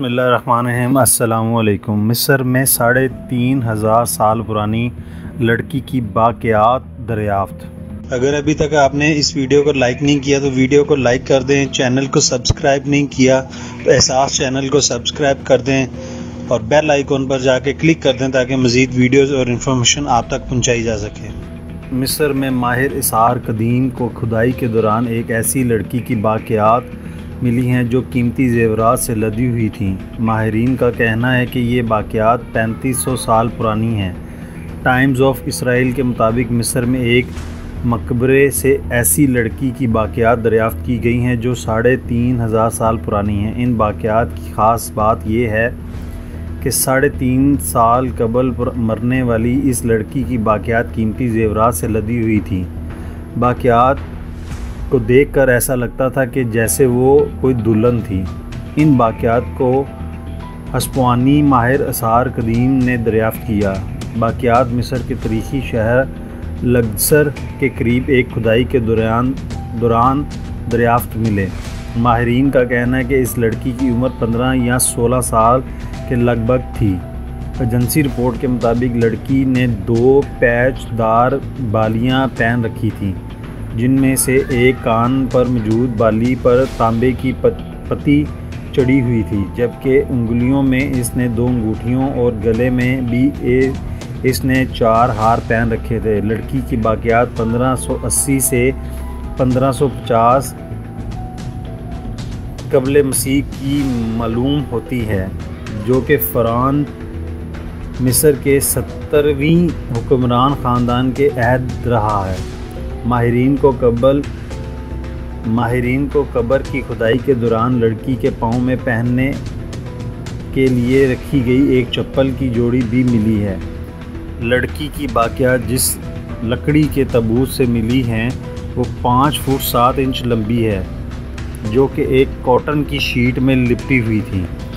बिस्मिल्लाहिर्रहमानिर्रहीम अस्सलामुअलैकुम। मिस्र में 3500 साल पुरानी लड़की की बाक़ियात दरियाफ्त। अगर अभी तक आपने इस वीडियो को लाइक नहीं किया तो वीडियो को लाइक कर दें, चैनल को सब्सक्राइब नहीं किया तो एहसास चैनल को सब्सक्राइब कर दें और बेल आइकॉन पर जाके क्लिक कर दें ताकि मज़ीद वीडियोज़ और इन्फॉर्मेशन आप तक पहुँचाई जा सके। मिस्र में माहिर इसार कदीम को खुदाई के दौरान एक ऐसी लड़की की बाक़ियात मिली हैं जो कीमती जेवरात से लदी हुई थीं। माहिरीन का कहना है कि ये बाक़ियात 3500 साल पुरानी हैं। टाइम्स ऑफ इसराइल के मुताबिक मिस्र में एक मकबरे से ऐसी लड़की की बाक़ियात दरियाफ़्त की गई हैं जो 3500 साल पुरानी हैं। इन बाक़ियात की ख़ास बात यह है कि 3.5 साल कबल मरने वाली इस लड़की की बाक़ियात कीमती जेवरात से लदी हुई थी। बाक़ियात को देखकर ऐसा लगता था कि जैसे वो कोई दुल्हन थी। इन बाक़ियात को हस्पानी माहिर इसार कदीम ने दरियाफ़्त किया। बाक़ियात मिस्र के तारीख़ी शहर लक्सर के करीब एक खुदाई के दौरान दरियाफ़्त मिले। माहरीन का कहना है कि इस लड़की की उम्र 15 या 16 साल के लगभग थी। एजेंसी रिपोर्ट के मुताबिक लड़की ने 2 पैचदार बालियाँ पहन रखी थीं, जिनमें से एक कान पर मौजूद बाली पर तांबे की पत्ती चढ़ी हुई थी, जबकि उंगलियों में इसने 2 अंगूठियों और गले में भी इसने 4 हार पहन रखे थे। लड़की की बाक़ियात 1580 से 1550 क़ब्ल मसीह की मालूम होती है, जो कि फ़रान मिस्र के 70वीं हुक्मरान ख़ानदान के अहद रहा है। माहरीन को कब्र की खुदाई के दौरान लड़की के पाँव में पहनने के लिए रखी गई एक चप्पल की जोड़ी भी मिली है। लड़की की बाक़ियात जिस लकड़ी के तबूत से मिली हैं वो 5 फुट 7 इंच लंबी है, जो कि एक कॉटन की शीट में लिपटी हुई थी।